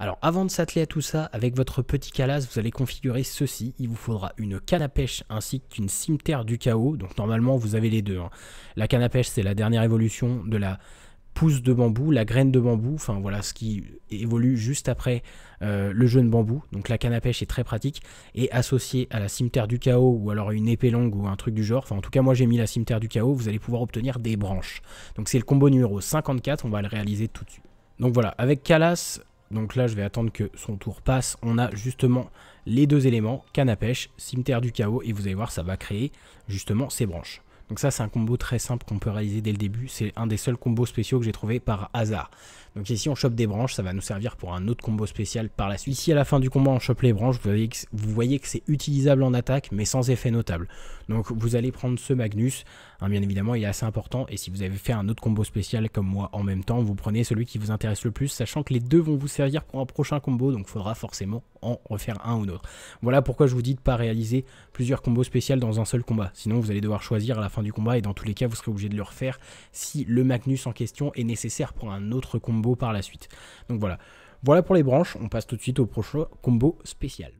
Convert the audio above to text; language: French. Alors avant de s'atteler à tout ça, avec votre petit Kalas, vous allez configurer ceci. Il vous faudra une canne à pêche ainsi qu'une cimeterre du chaos. Donc normalement vous avez les deux. La canne à pêche c'est la dernière évolution de la pousse de bambou, la graine de bambou, enfin voilà ce qui évolue juste après le jeu de bambou. Donc la canne à pêche est très pratique et associée à la cimeterre du chaos ou alors une épée longue ou un truc du genre, enfin en tout cas moi j'ai mis la cimeterre du chaos, vous allez pouvoir obtenir des branches. Donc c'est le combo numéro 54, on va le réaliser tout de suite. Donc voilà, avec Kalas, donc là je vais attendre que son tour passe, on a justement les deux éléments, canne à pêche, cimeterre du chaos et vous allez voir ça va créer justement ces branches. Donc ça c'est un combo très simple qu'on peut réaliser dès le début, c'est un des seuls combos spéciaux que j'ai trouvé par hasard. Donc ici on chope des branches, ça va nous servir pour un autre combo spécial par la suite. Ici à la fin du combat on chope les branches, vous voyez que c'est utilisable en attaque mais sans effet notable. Donc vous allez prendre ce Magnus, hein, bien évidemment il est assez important et si vous avez fait un autre combo spécial comme moi en même temps, vous prenez celui qui vous intéresse le plus, sachant que les deux vont vous servir pour un prochain combo, donc il faudra forcément en refaire un ou l'autre. Voilà pourquoi je vous dis de ne pas réaliser plusieurs combos spéciaux dans un seul combat, sinon vous allez devoir choisir à la fin du combat et dans tous les cas vous serez obligé de le refaire si le Magnus en question est nécessaire pour un autre combo par la suite. Donc voilà pour les branches, on passe tout de suite au prochain combo spécial.